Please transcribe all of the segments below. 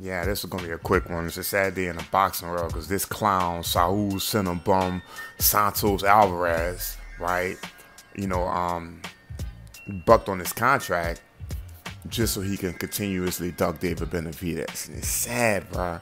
Yeah, this is going to be a quick one. It's a sad day in the boxing world because this clown, Saúl Cinnabum Santos Alvarez, right, you know, bucked on his contract just so he can continuously duck David Benavidez. And it's sad, bro.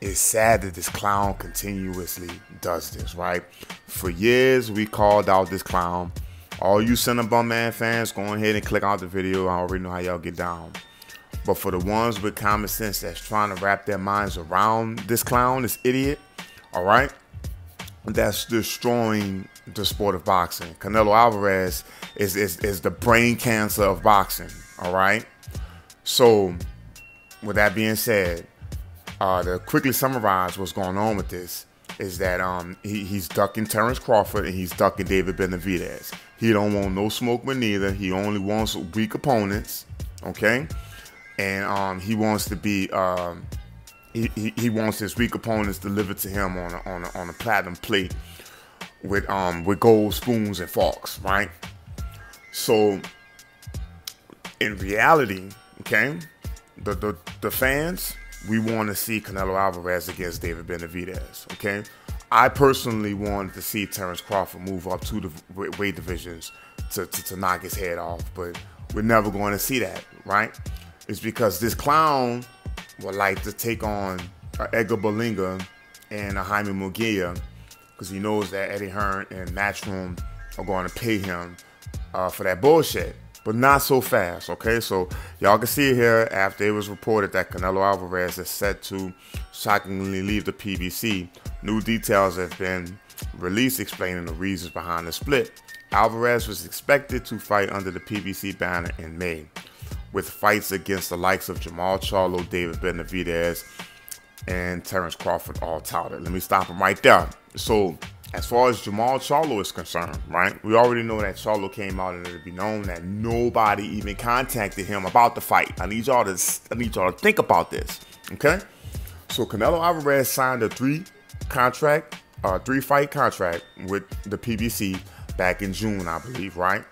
It's sad that this clown continuously does this, right? For years, we called out this clown. All you Cinnabum Man fans, go ahead and click out the video. I already know how y'all get down. But for the ones with common sense that's trying to wrap their minds around this clown, this idiot, all right, that's destroying the sport of boxing. Canelo Alvarez is the brain cancer of boxing, all right? So with that being said, to quickly summarize what's going on with this is that he's ducking Terence Crawford and he's ducking David Benavidez. He don't want no smoke with neither. He only wants weak opponents, okay? And he wants to be, he wants his weak opponents delivered to him on a platinum plate with gold spoons and forks, right? So in reality, okay, the fans, we want to see Canelo Alvarez against David Benavidez, okay? I personally wanted to see Terence Crawford move up to the weight divisions to knock his head off, but we're never going to see that, right? It's because this clown would like to take on Edgar Berlanga and Jaime Munguía because he knows that Eddie Hearn and Matchroom are going to pay him for that bullshit. But not so fast, okay? So y'all can see here after it was reported that Canelo Alvarez is set to shockingly leave the PBC, new details have been released explaining the reasons behind the split. Alvarez was expected to fight under the PBC banner in May, with fights against the likes of Jermall Charlo, David Benavidez, and Terence Crawford all touted. Let me stop him right there. So as far as Jermall Charlo is concerned, right, we already know that Charlo came out and it'll be known that nobody even contacted him about the fight. I need y'all to think about this, okay? So Canelo Alvarez signed a three-fight contract with the PBC back in June, I believe, right?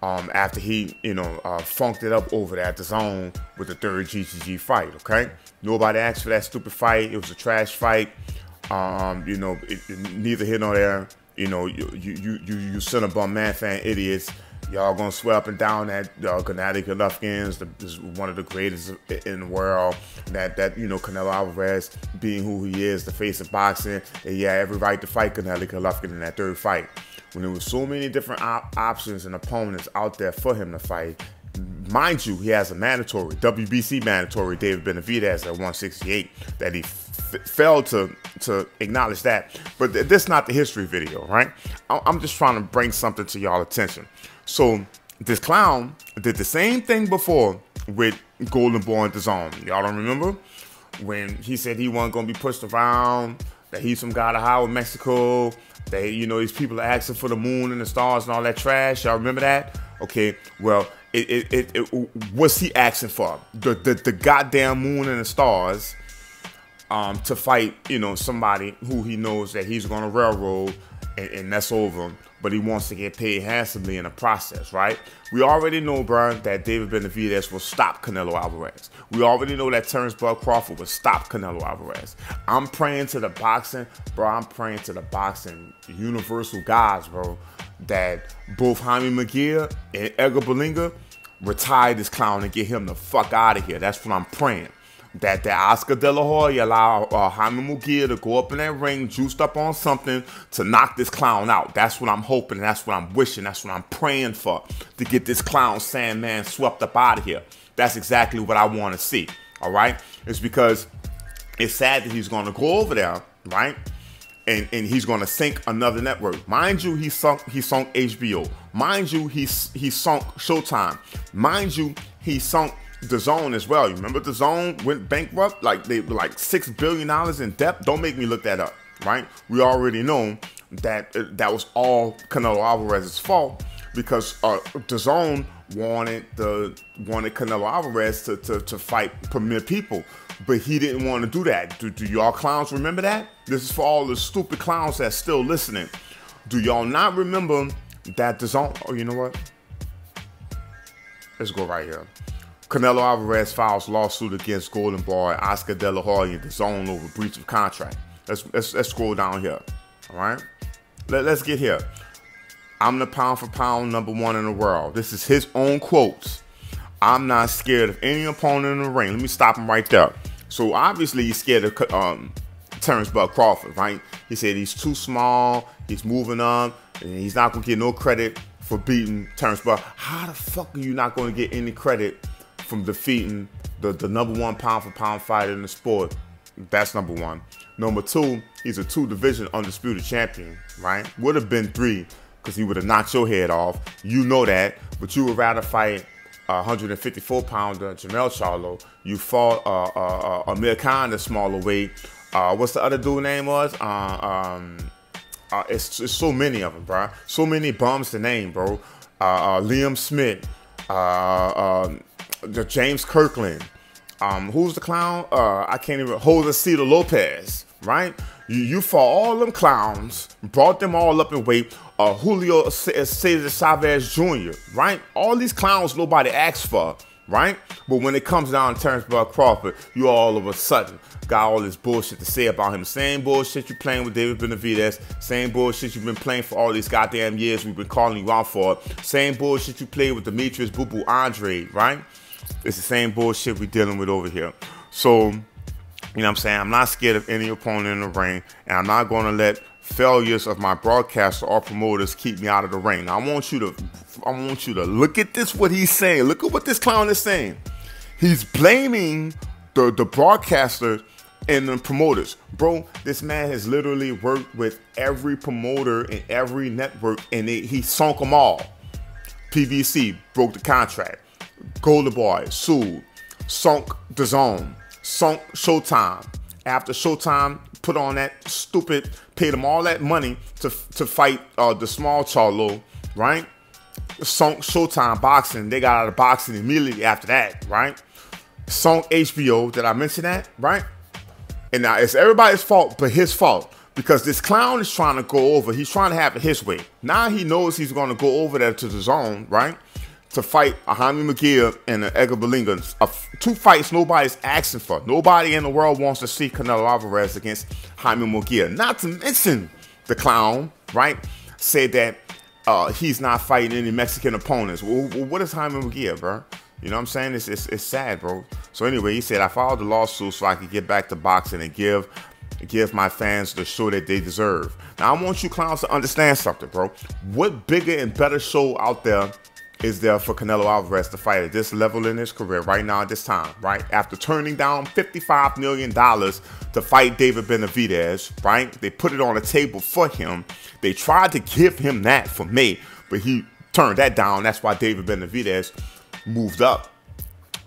After he, you know, funked it up over there at the zone with the third GGG fight, okay? Nobody asked for that stupid fight. It was a trash fight. You know, neither here nor there. You know, you Cinnabum Man fan idiots. Y'all gonna swear up and down that Gennady Golovkin is one of the greatest in the world. That you know, Canelo Alvarez being who he is, the face of boxing, and he had every right to fight Gennady Golovkin in that third fight. When there were so many different options and opponents out there for him to fight. Mind you, he has a mandatory, WBC mandatory, David Benavidez at 168, that he failed to acknowledge that. But that's not the history video, right? I'm just trying to bring something to y'all attention. So this clown did the same thing before with Golden Boy and DAZN. Y'all don't remember? When he said he wasn't going to be pushed around, that he's from Guadalajara, Mexico. They, you know, these people are asking for the moon and the stars and all that trash. Y'all remember that? Okay, well, what's he asking for? The goddamn moon and the stars to fight, you know, somebody who he knows that he's going to railroad and mess over him, but he wants to get paid handsomely in the process, right? We already know, bro, that David Benavidez will stop Canelo Alvarez. We already know that Terence Crawford will stop Canelo Alvarez. I'm praying to the boxing, bro, I'm praying to the boxing universal gods, bro, that both Jaime Munguía and Edgar Berlanga retire this clown and get him the fuck out of here. That's what I'm praying. That Oscar De La Hoya allow Jaime Munguía to go up in that ring, juiced up on something, to knock this clown out. That's what I'm hoping. That's what I'm wishing. That's what I'm praying for, to get this clown Sandman swept up out of here. That's exactly what I want to see, all right? It's because it's sad that he's going to go over there, right? And he's going to sink another network. Mind you, he sunk HBO. Mind you, he sunk Showtime. Mind you, he sunk DAZN as well. You remember DAZN went bankrupt? Like they were like $6 billion in debt. Don't make me look that up, right? We already know that that was all Canelo Alvarez's fault because DAZN wanted Canelo Alvarez to fight premier people, but he didn't want to do that. Do y'all clowns remember that? This is for all the stupid clowns that's still listening. Do y'all not remember that DAZN? Oh, you know what? Let's go right here. Canelo Alvarez files lawsuit against Golden Boy, Oscar De La Hoya, and DAZN over breach of contract. Let's scroll down here. All right, let's get here. I'm the pound for pound #1 in the world. This is his own quotes. I'm not scared of any opponent in the ring. Let me stop him right there. So obviously he's scared of Terence Crawford, right? He said he's too small, he's moving up, and he's not gonna get no credit for beating Terence. But how the fuck are you not gonna get any credit from defeating the #1 pound for pound fighter in the sport? That's #1. #2, he's a 2-division undisputed champion, right? Would have been 3 because he would have knocked your head off. You know that, but you would rather fight 154-pounder Jermall Charlo. You fought Amir Khan, the smaller weight. What's the other dude's name was? It's so many of them, bro. So many bums to name, bro. Liam Smith, James Kirkland. Who's the clown? I can't even. Jose Lopez, right? You fought all them clowns, brought them all up in weight. Julio Cesar Chavez Jr., right? All these clowns nobody asks for, right? But when it comes down to Terence Crawford, you all of a sudden got all this bullshit to say about him. Same bullshit you playing with David Benavidez. Same bullshit you've been playing for all these goddamn years. We've been calling you out for it. Same bullshit you played with Demetrius Boo-Boo Andre, right? It's the same bullshit we're dealing with over here. So, you know what I'm saying? I'm not scared of any opponent in the ring, and I'm not going to let failures of my broadcaster or promoters keep me out of the ring. Now, I want you to look at this, what he's saying. Look at what this clown is saying. He's blaming the broadcaster and the promoters. Bro, this man has literally worked with every promoter and every network, and he sunk them all. PBC broke the contract. Golden Boy sued, sunk DAZN, sunk Showtime. After Showtime put on that stupid, paid them all that money to fight the small Charlo, right? Sunk Showtime Boxing. They got out of boxing immediately after that, right? Sunk HBO. Did I mention that, right? And now it's everybody's fault but his fault, because this clown is trying to go over. He's trying to have it his way. Now he knows he's going to go over there to DAZN, right? To fight Jaime Munguía and Edgar Berlanga. 2 fights nobody's asking for. Nobody in the world wants to see Canelo Alvarez against Jaime Munguía. Not to mention the clown, right? Said that he's not fighting any Mexican opponents. Well, what is Jaime Munguía, bro? You know what I'm saying? It's sad, bro. So anyway, he said, I filed the lawsuit so I could get back to boxing and give my fans the show that they deserve. Now, I want you clowns to understand something, bro. What bigger and better show out there is there for Canelo Alvarez to fight at this level in his career right now at this time, right? After turning down $55 million to fight David Benavidez, right? They put it on the table for him. They tried to give him that for me, but he turned that down. That's why David Benavidez moved up,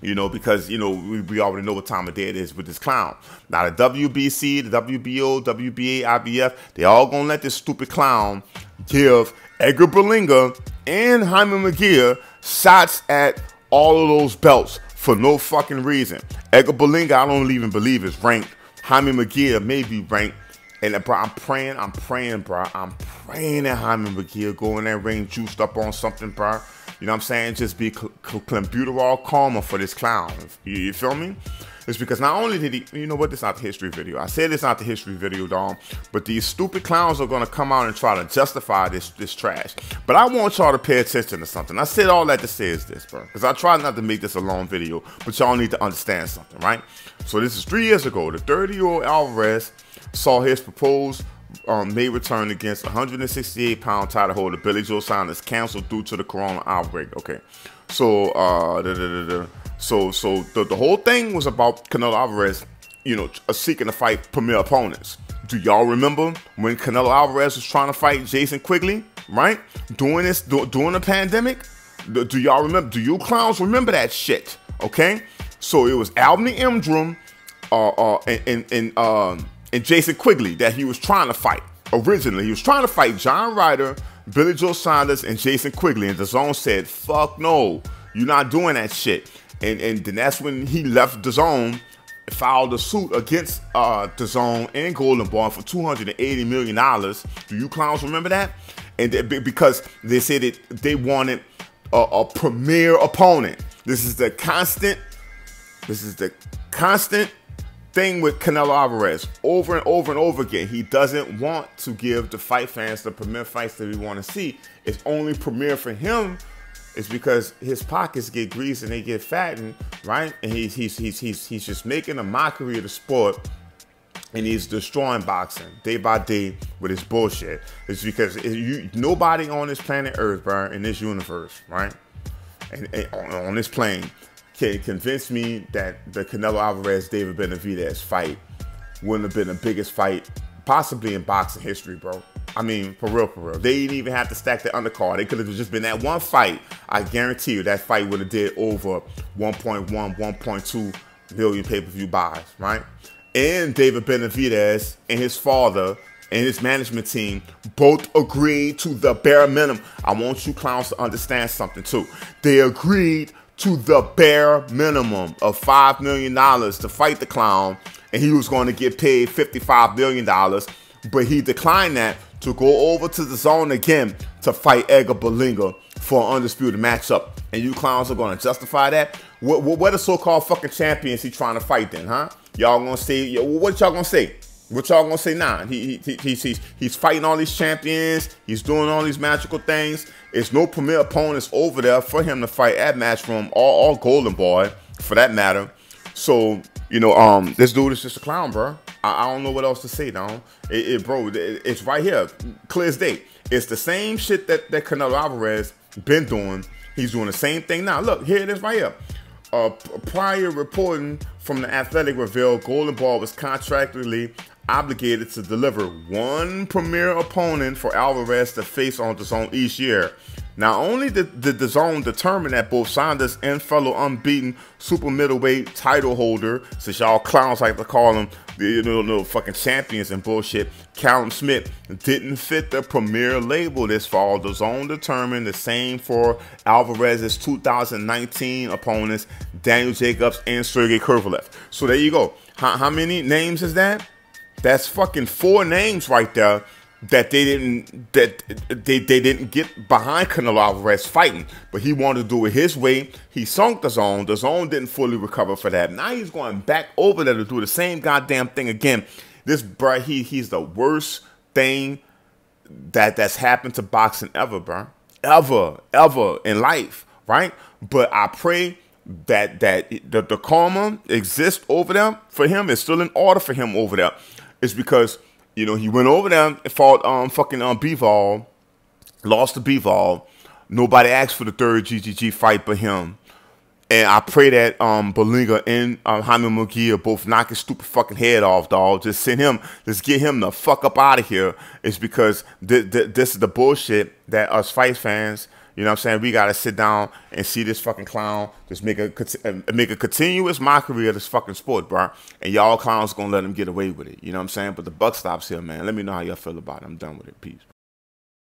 you know, because, you know, we already know what time of day it is with this clown. Now, the WBC, the WBO, WBA, IBF, they all gonna let this stupid clown give Edgar Berlanga and Jaime Munguía shots at all of those belts for no fucking reason. Edgar Berlanga, I don't even believe is ranked. Jaime Munguía may be ranked. And bro, I'm praying, bro. I'm praying that Jaime Munguía go in that ring juiced up on something, bro. You know what I'm saying? Just be clenbuterol karma for this clown. You feel me? It's because not only did he, you know what, this is not the history video. I said it's not the history video, Dom, but these stupid clowns are going to come out and try to justify this trash. But I want y'all to pay attention to something. I said all that to say is this, bro, because I try not to make this a long video, but y'all need to understand something, right? So this is 3 years ago. The 30-year-old Alvarez saw his proposed May return against 168-pound title holder Billy Joe Saunders canceled due to the corona outbreak. Okay, so the whole thing was about Canelo Alvarez, you know, seeking to fight premier opponents. Do y'all remember when Canelo Alvarez was trying to fight Jason Quigley, right? Doing this during the pandemic. Do y'all remember? Do you clowns remember that shit? Okay, so it was Avni Yıldırım and Jason Quigley that he was trying to fight. Originally, he was trying to fight John Ryder, Billy Joe Saunders, and Jason Quigley. And DAZN said, fuck no, you're not doing that shit. And then that's when he left DAZN, filed a suit against DAZN and Golden Boy for $280 million. Do you clowns remember that? And because they said that they wanted a premier opponent. This is the constant thing with Canelo Alvarez over and over and over again. He doesn't want to give the fight fans the premier fights that we want to see. It's only premier for him is because his pockets get greased and they get fattened, right? And he's just making a mockery of the sport, and he's destroying boxing day by day with his bullshit. It's because nobody on this planet Earth, bro, in this universe, right? And on this plane, can convince me that the Canelo Alvarez David Benavidez fight wouldn't have been the biggest fight possibly in boxing history, bro. I mean, for real, for real. They didn't even have to stack the undercard. It could have just been that one fight. I guarantee you that fight would have did over 1.1, 1.2 million pay-per-view buys, right? And David Benavidez and his father and his management team both agreed to the bare minimum. I want you clowns to understand something, too. They agreed to the bare minimum of $5 million to fight the clown, and he was going to get paid $55 million, but he declined that to go over to the zone again to fight Edgar Berlanga for an undisputed matchup. And you clowns are going to justify that? What are so-called fucking champions he trying to fight then, huh? Y'all going to say, what y'all going to say? What y'all going to say now? Nah, he's fighting all these champions. He's doing all these magical things. It's no premier opponents over there for him to fight at Matchroom or Golden Boy, for that matter. So, you know, this dude is just a clown, bro. I don't know what else to say, though. It's right here. Clear as day. It's the same shit that Canelo Alvarez been doing. He's doing the same thing now. Look, here it is right here. Prior reporting from The Athletic revealed Golden Boy was contractually obligated to deliver one premier opponent for Alvarez to face on DAZN each year. Not only did DAZN determine that both Saunders and fellow unbeaten super middleweight title holder, since y'all clowns like to call them, you know, little fucking champions and bullshit, Callum Smith, didn't fit the premier label this fall. DAZN determined the same for Alvarez's 2019 opponents, Daniel Jacobs and Sergey Kovalev. So there you go. How many names is that? That's fucking four names right there that they didn't get behind Canelo Alvarez fighting, but he wanted to do it his way. He sunk DAZN. DAZN didn't fully recover for that. Now he's going back over there to do the same goddamn thing again. This bro, he's the worst thing that's happened to boxing ever, bro, ever in life, right? But I pray that the karma exists over there for him. It's still in order for him over there. It's because, you know, he went over there and fought Bivol, lost to Bivol. Nobody asked for the third GGG fight but him. And I pray that Berlanga and Jaime Munguía both knock his stupid fucking head off, dog. Just send him, just get him the fuck up out of here. It's because this is the bullshit that us fight fans, you know what I'm saying, we got to sit down and see this fucking clown just make a continuous mockery of this fucking sport, bro. And y'all clowns going to let him get away with it. You know what I'm saying? But the buck stops here, man. Let me know how y'all feel about it. I'm done with it. Peace.